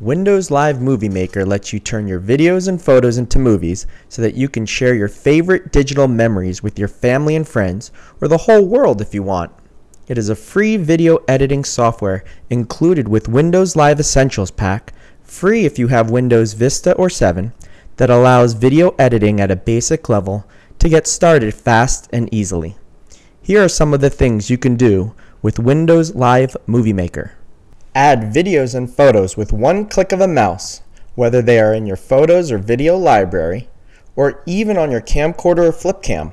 Windows Live Movie Maker lets you turn your videos and photos into movies so that you can share your favorite digital memories with your family and friends, or the whole world if you want. It is a free video editing software included with Windows Live Essentials Pack, free if you have Windows Vista or 7, that allows video editing at a basic level to get started fast and easily. Here are some of the things you can do with Windows Live Movie Maker. Add videos and photos with one click of a mouse, whether they are in your photos or video library, or even on your camcorder or flip cam.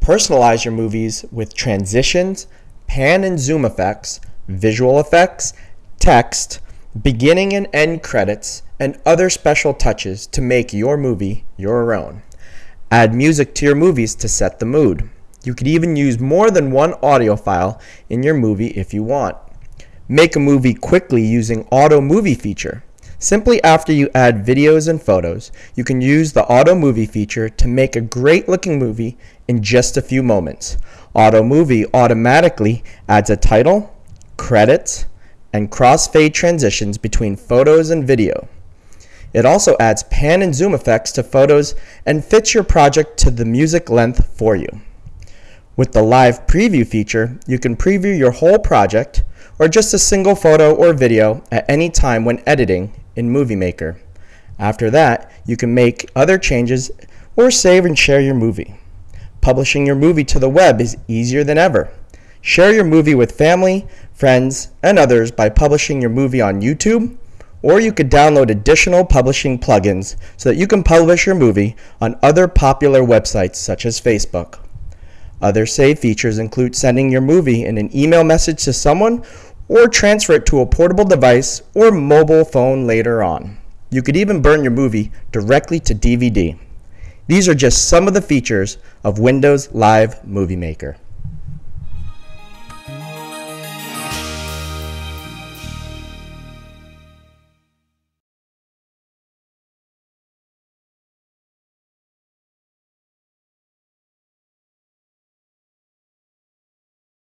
Personalize your movies with transitions, pan and zoom effects, visual effects, text, beginning and end credits, and other special touches to make your movie your own. Add music to your movies to set the mood. You could even use more than one audio file in your movie if you want. Make a movie quickly using Auto Movie feature. Simply after you add videos and photos, you can use the Auto Movie feature to make a great looking movie in just a few moments. Auto Movie automatically adds a title, credits, and crossfade transitions between photos and video. It also adds pan and zoom effects to photos and fits your project to the music length for you. With the Live Preview feature, you can preview your whole project or just a single photo or video at any time when editing in Movie Maker. After that, you can make other changes or save and share your movie. Publishing your movie to the web is easier than ever. Share your movie with family, friends, and others by publishing your movie on YouTube, or you could download additional publishing plugins so that you can publish your movie on other popular websites such as Facebook. Other save features include sending your movie in an email message to someone, or transfer it to a portable device or mobile phone later on. You could even burn your movie directly to DVD. These are just some of the features of Windows Live Movie Maker.